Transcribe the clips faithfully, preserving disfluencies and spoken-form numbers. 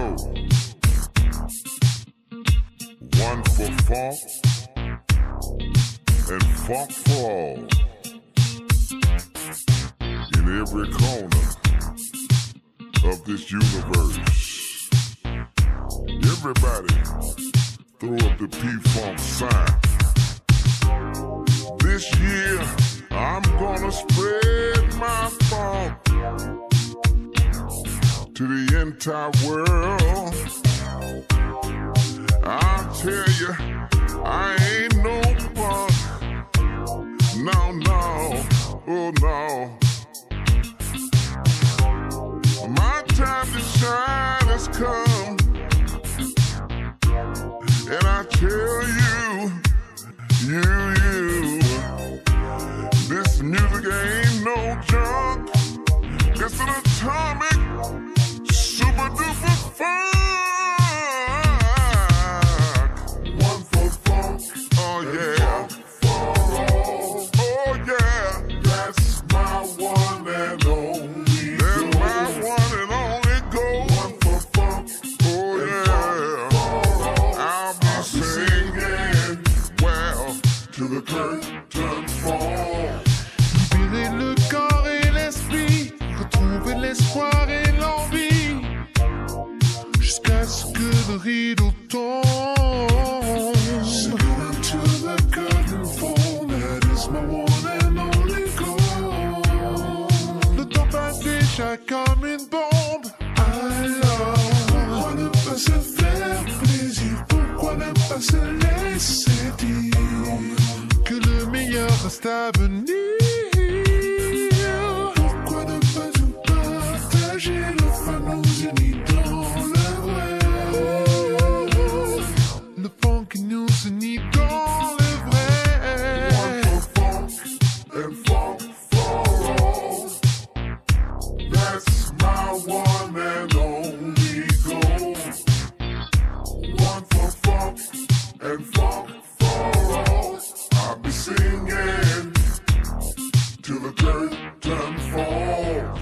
go. One for funk and funk fall in every corner of this universe. Everybody throw up the P-Funk sign. This year I'm gonna spread my funk to the entire world. I'll tell you, I ain't no punk. No, no, oh no. My time to shine has come, and I tell you, you, you, this music ain't no junk. It's an atomic, super duper funk. One for funk. Oh yeah. Funk for all. Oh yeah. That's my one and only. That's goal. My one and only goal. One for funk. Oh and yeah. Funk for all. I'll be I'll singing, singing well to the curtain fall. Libérer le corps et l'esprit, retrouver l'espoir et l'envie. Jusqu'à ce que le rideau tombe. Singing until the curtain fall. That is my one and only goal. Le temps passe déjà comme une bombe. Alors, pourquoi ne pas se faire plaisir? Pourquoi ne pas se laisser dire que le meilleur reste à venir? Pourquoi ne pas tout partager? Le fun nous unit dans le qui nous unit dans le vrai. One for funk and funk for all. That's my one and only goal. One for funk and funk for all. I'll be singing till the curtain falls.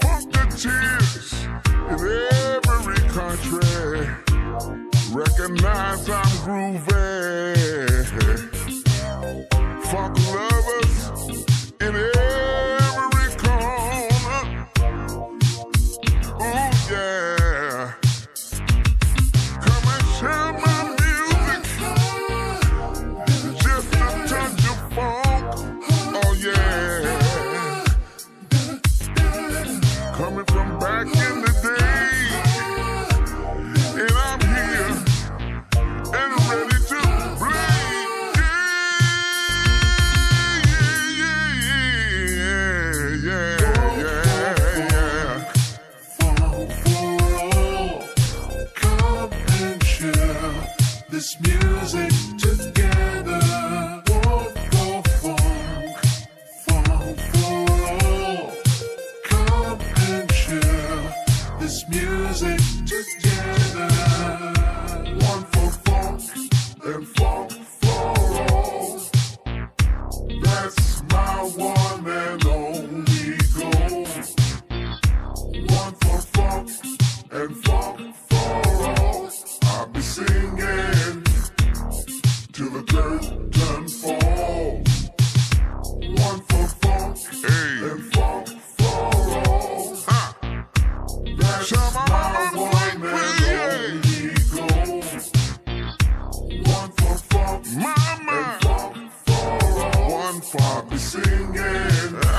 Funk the tears in every country. Recognize I'm groovy. Funk lovers in every corner. Oh yeah. Come and share my music. Just a touch of funk. Oh yeah. Coming from back in the day, and I'm here and ready to play. Yeah, yeah, yeah, yeah, yeah. Funk for all. Come and share this music together. One for funk. Funk for all. Come and share this music together. One for funk and funk for all. That's my one and only goal. One for funk and funk for all. I'll be singing till the curtain falls. One for funk hey. and funk for all. Huh. That's Shama my one and only goal. One for funk, mama, and funk for all. One for I'll be singing.